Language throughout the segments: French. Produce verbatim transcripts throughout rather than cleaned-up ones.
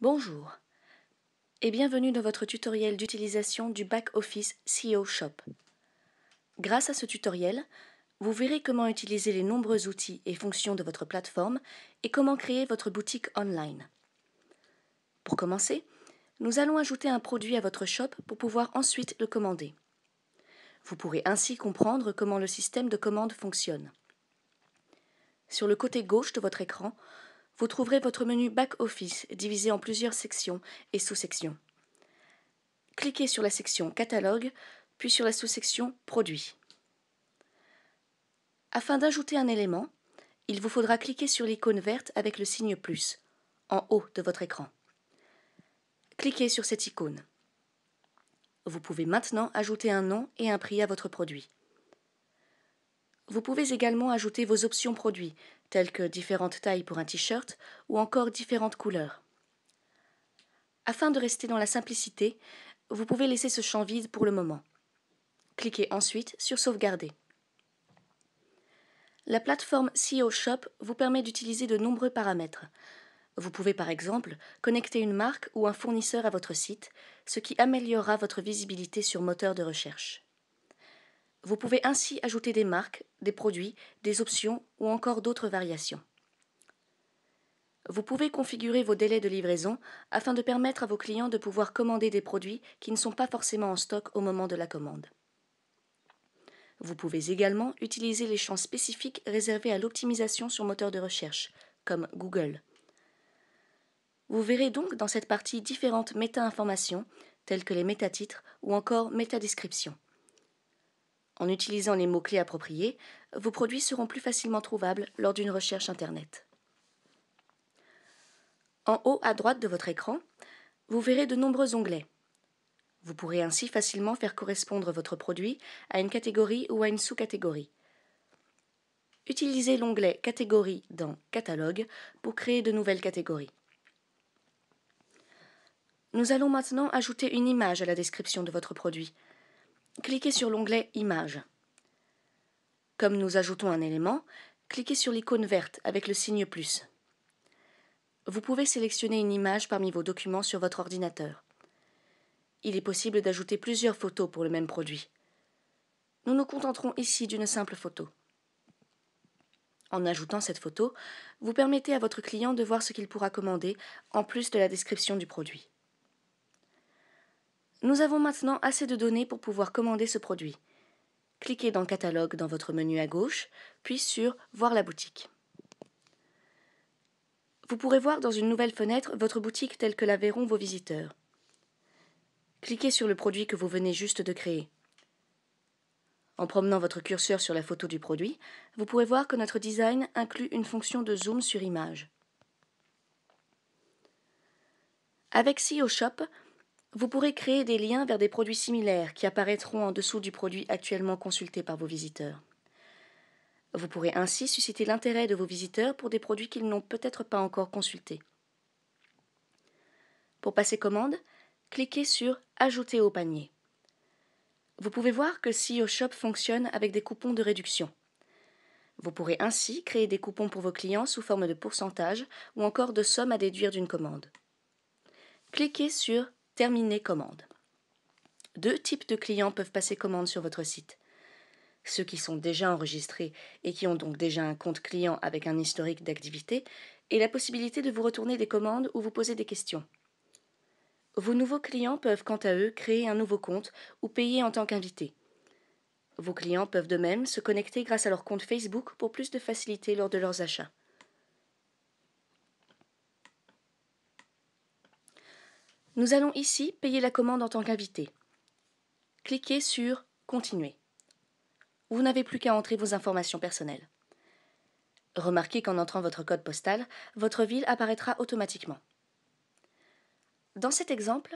Bonjour et bienvenue dans votre tutoriel d'utilisation du Back Office SEOshop. Grâce à ce tutoriel, vous verrez comment utiliser les nombreux outils et fonctions de votre plateforme et comment créer votre boutique online. Pour commencer, nous allons ajouter un produit à votre shop pour pouvoir ensuite le commander. Vous pourrez ainsi comprendre comment le système de commande fonctionne. Sur le côté gauche de votre écran, vous trouverez votre menu Back Office divisé en plusieurs sections et sous-sections. Cliquez sur la section Catalogue, puis sur la sous-section Produits. Afin d'ajouter un élément, il vous faudra cliquer sur l'icône verte avec le signe plus, en haut de votre écran. Cliquez sur cette icône. Vous pouvez maintenant ajouter un nom et un prix à votre produit. Vous pouvez également ajouter vos options produits, telles que différentes tailles pour un t-shirt ou encore différentes couleurs. Afin de rester dans la simplicité, vous pouvez laisser ce champ vide pour le moment. Cliquez ensuite sur Sauvegarder. La plateforme SEOshop vous permet d'utiliser de nombreux paramètres. Vous pouvez par exemple connecter une marque ou un fournisseur à votre site, ce qui améliorera votre visibilité sur moteur de recherche. Vous pouvez ainsi ajouter des marques, des produits, des options ou encore d'autres variations. Vous pouvez configurer vos délais de livraison afin de permettre à vos clients de pouvoir commander des produits qui ne sont pas forcément en stock au moment de la commande. Vous pouvez également utiliser les champs spécifiques réservés à l'optimisation sur moteur de recherche, comme Google. Vous verrez donc dans cette partie différentes méta-informations, telles que les métatitres ou encore métadescriptions. En utilisant les mots-clés appropriés, vos produits seront plus facilement trouvables lors d'une recherche Internet. En haut à droite de votre écran, vous verrez de nombreux onglets. Vous pourrez ainsi facilement faire correspondre votre produit à une catégorie ou à une sous-catégorie. Utilisez l'onglet « Catégorie » dans « Catalogue » pour créer de nouvelles catégories. Nous allons maintenant ajouter une image à la description de votre produit. Cliquez sur l'onglet « Images ». Comme nous ajoutons un élément, cliquez sur l'icône verte avec le signe « plus ». Vous pouvez sélectionner une image parmi vos documents sur votre ordinateur. Il est possible d'ajouter plusieurs photos pour le même produit. Nous nous contenterons ici d'une simple photo. En ajoutant cette photo, vous permettez à votre client de voir ce qu'il pourra commander en plus de la description du produit. Nous avons maintenant assez de données pour pouvoir commander ce produit. Cliquez dans « Catalogue » dans votre menu à gauche, puis sur « Voir la boutique ». Vous pourrez voir dans une nouvelle fenêtre votre boutique telle que la verront vos visiteurs. Cliquez sur le produit que vous venez juste de créer. En promenant votre curseur sur la photo du produit, vous pourrez voir que notre design inclut une fonction de zoom sur image. Avec SEOshop, vous pourrez créer des liens vers des produits similaires qui apparaîtront en dessous du produit actuellement consulté par vos visiteurs. Vous pourrez ainsi susciter l'intérêt de vos visiteurs pour des produits qu'ils n'ont peut-être pas encore consultés. Pour passer commande, cliquez sur « Ajouter au panier ». Vous pouvez voir que SEOshop fonctionne avec des coupons de réduction. Vous pourrez ainsi créer des coupons pour vos clients sous forme de pourcentage ou encore de sommes à déduire d'une commande. Cliquez sur « Terminer commande ». Deux types de clients peuvent passer commande sur votre site. Ceux qui sont déjà enregistrés et qui ont donc déjà un compte client avec un historique d'activité et la possibilité de vous retourner des commandes ou vous poser des questions. Vos nouveaux clients peuvent quant à eux créer un nouveau compte ou payer en tant qu'invité. Vos clients peuvent de même se connecter grâce à leur compte Facebook pour plus de facilité lors de leurs achats. Nous allons ici payer la commande en tant qu'invité. Cliquez sur « Continuer ». Vous n'avez plus qu'à entrer vos informations personnelles. Remarquez qu'en entrant votre code postal, votre ville apparaîtra automatiquement. Dans cet exemple,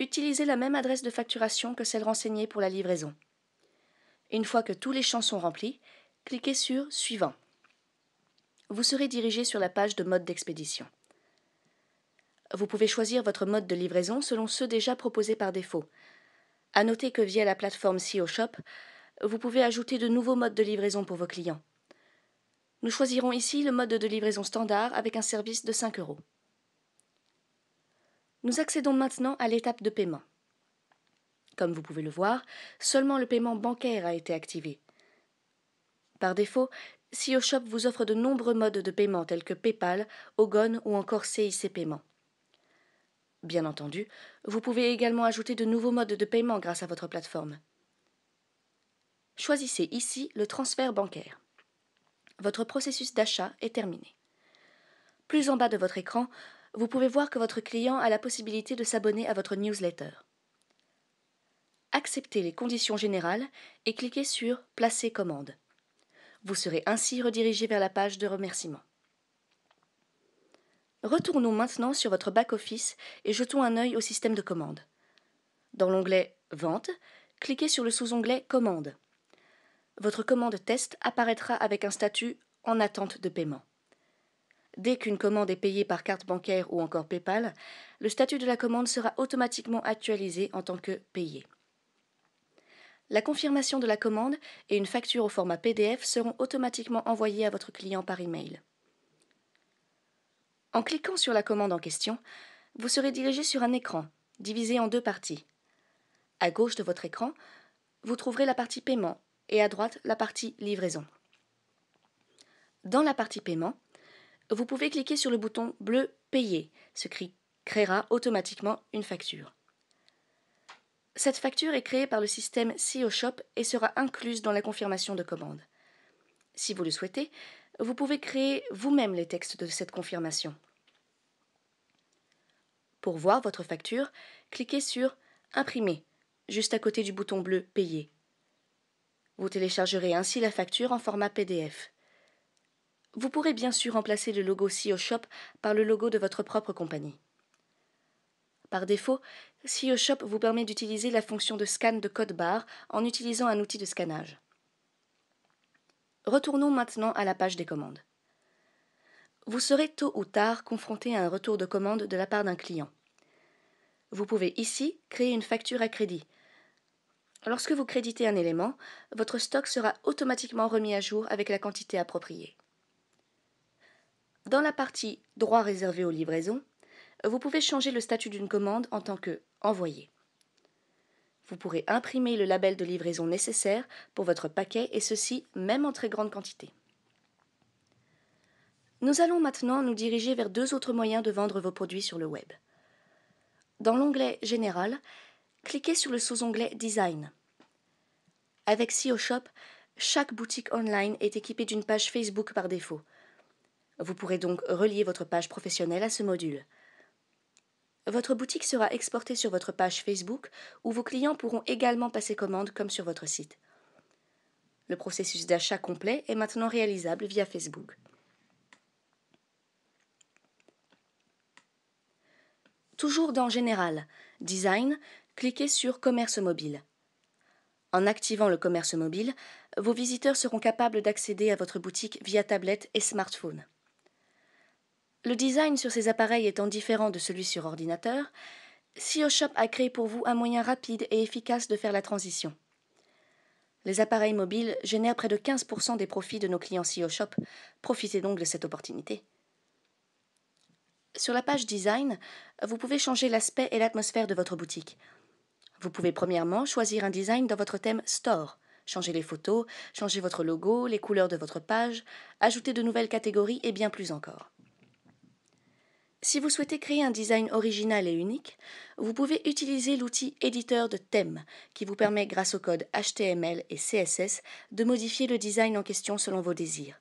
utilisez la même adresse de facturation que celle renseignée pour la livraison. Une fois que tous les champs sont remplis, cliquez sur « Suivant ». Vous serez dirigé sur la page de mode d'expédition. Vous pouvez choisir votre mode de livraison selon ceux déjà proposés par défaut. À noter que via la plateforme SEOshop, vous pouvez ajouter de nouveaux modes de livraison pour vos clients. Nous choisirons ici le mode de livraison standard avec un service de cinq euros. Nous accédons maintenant à l'étape de paiement. Comme vous pouvez le voir, seulement le paiement bancaire a été activé. Par défaut, SEOshop vous offre de nombreux modes de paiement tels que PayPal, Ogone ou encore C I C Paiement. Bien entendu, vous pouvez également ajouter de nouveaux modes de paiement grâce à votre plateforme. Choisissez ici le transfert bancaire. Votre processus d'achat est terminé. Plus en bas de votre écran, vous pouvez voir que votre client a la possibilité de s'abonner à votre newsletter. Acceptez les conditions générales et cliquez sur « Placer commande ». Vous serez ainsi redirigé vers la page de remerciements. Retournons maintenant sur votre Back Office et jetons un œil au système de commande. Dans l'onglet « Vente », cliquez sur le sous-onglet « Commande ». Votre commande test apparaîtra avec un statut « En attente de paiement ». Dès qu'une commande est payée par carte bancaire ou encore PayPal, le statut de la commande sera automatiquement actualisé en tant que « Payé ». La confirmation de la commande et une facture au format P D F seront automatiquement envoyées à votre client par email. En cliquant sur la commande en question, vous serez dirigé sur un écran, divisé en deux parties. À gauche de votre écran, vous trouverez la partie paiement et à droite la partie livraison. Dans la partie paiement, vous pouvez cliquer sur le bouton bleu Payer, ce qui créera automatiquement une facture. Cette facture est créée par le système SEOshop et sera incluse dans la confirmation de commande. Si vous le souhaitez, vous pouvez créer vous-même les textes de cette confirmation. Pour voir votre facture, cliquez sur « Imprimer » juste à côté du bouton bleu « Payer ». Vous téléchargerez ainsi la facture en format P D F. Vous pourrez bien sûr remplacer le logo SEOshop par le logo de votre propre compagnie. Par défaut, SEOshop vous permet d'utiliser la fonction de scan de code barre en utilisant un outil de scannage. Retournons maintenant à la page des commandes. Vous serez tôt ou tard confronté à un retour de commande de la part d'un client. Vous pouvez ici créer une facture à crédit. Lorsque vous créditez un élément, votre stock sera automatiquement remis à jour avec la quantité appropriée. Dans la partie « Droits réservés aux livraisons », vous pouvez changer le statut d'une commande en tant que « Envoyer ». Vous pourrez imprimer le label de livraison nécessaire pour votre paquet et ceci même en très grande quantité. Nous allons maintenant nous diriger vers deux autres moyens de vendre vos produits sur le web. Dans l'onglet « Général », cliquez sur le sous-onglet « Design ». Avec SEOshop, chaque boutique online est équipée d'une page Facebook par défaut. Vous pourrez donc relier votre page professionnelle à ce module. Votre boutique sera exportée sur votre page Facebook où vos clients pourront également passer commande comme sur votre site. Le processus d'achat complet est maintenant réalisable via Facebook. Toujours dans Général, Design, cliquez sur Commerce mobile. En activant le commerce mobile, vos visiteurs seront capables d'accéder à votre boutique via tablette et smartphone. Le design sur ces appareils étant différent de celui sur ordinateur, SEOshop a créé pour vous un moyen rapide et efficace de faire la transition. Les appareils mobiles génèrent près de quinze pour cent des profits de nos clients SEOshop. Profitez donc de cette opportunité. Sur la page Design, vous pouvez changer l'aspect et l'atmosphère de votre boutique. Vous pouvez premièrement choisir un design dans votre thème Store, changer les photos, changer votre logo, les couleurs de votre page, ajouter de nouvelles catégories et bien plus encore. Si vous souhaitez créer un design original et unique, vous pouvez utiliser l'outil éditeur de thème qui vous permet grâce aux codes H T M L et C S S de modifier le design en question selon vos désirs.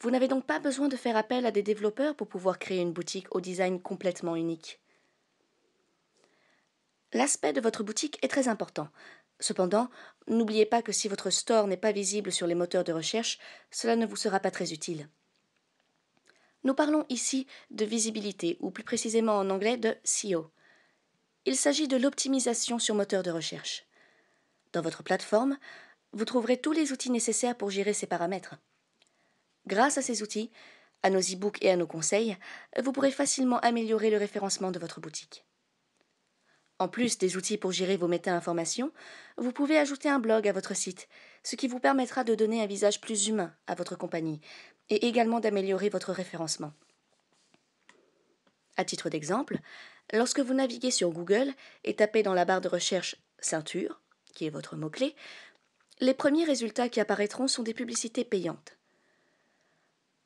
Vous n'avez donc pas besoin de faire appel à des développeurs pour pouvoir créer une boutique au design complètement unique. L'aspect de votre boutique est très important. Cependant, n'oubliez pas que si votre store n'est pas visible sur les moteurs de recherche, cela ne vous sera pas très utile. Nous parlons ici de visibilité, ou plus précisément en anglais de S E O. Il s'agit de l'optimisation sur moteur de recherche. Dans votre plateforme, vous trouverez tous les outils nécessaires pour gérer ces paramètres. Grâce à ces outils, à nos e-books et à nos conseils, vous pourrez facilement améliorer le référencement de votre boutique. En plus des outils pour gérer vos méta-informations, vous pouvez ajouter un blog à votre site, ce qui vous permettra de donner un visage plus humain à votre compagnie, et également d'améliorer votre référencement. À titre d'exemple, lorsque vous naviguez sur Google et tapez dans la barre de recherche « ceinture », qui est votre mot-clé, les premiers résultats qui apparaîtront sont des publicités payantes.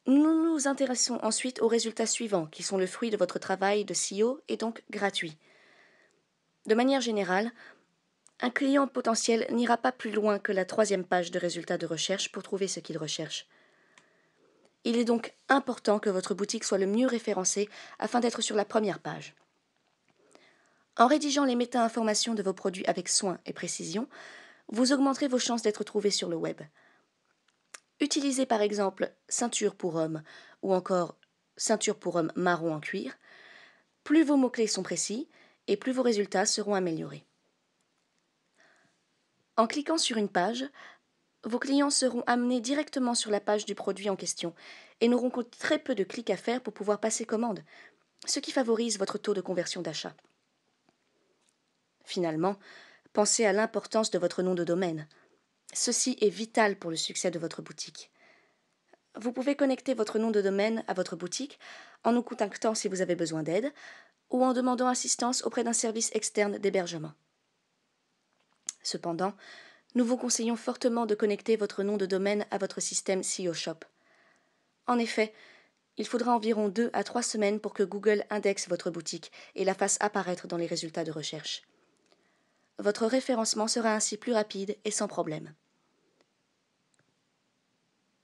Nous nous intéressons ensuite aux résultats suivants, qui sont le fruit de votre travail de S E O et donc gratuit. De manière générale, un client potentiel n'ira pas plus loin que la troisième page de résultats de recherche pour trouver ce qu'il recherche. Il est donc important que votre boutique soit le mieux référencée afin d'être sur la première page. En rédigeant les méta-informations de vos produits avec soin et précision, vous augmenterez vos chances d'être trouvé sur le web. Utilisez par exemple « ceinture pour homme » ou encore « ceinture pour homme marron en cuir ». Plus vos mots-clés sont précis et plus vos résultats seront améliorés. En cliquant sur une page, vos clients seront amenés directement sur la page du produit en question et n'auront que très peu de clics à faire pour pouvoir passer commande, ce qui favorise votre taux de conversion d'achat. Finalement, pensez à l'importance de votre nom de domaine. Ceci est vital pour le succès de votre boutique. Vous pouvez connecter votre nom de domaine à votre boutique en nous contactant si vous avez besoin d'aide ou en demandant assistance auprès d'un service externe d'hébergement. Cependant, nous vous conseillons fortement de connecter votre nom de domaine à votre système SEOshop. En effet, il faudra environ deux à trois semaines pour que Google indexe votre boutique et la fasse apparaître dans les résultats de recherche. Votre référencement sera ainsi plus rapide et sans problème.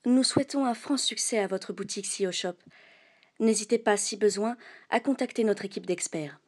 Nous souhaitons un franc succès à votre boutique SEOshop. N'hésitez pas, si besoin, à contacter notre équipe d'experts.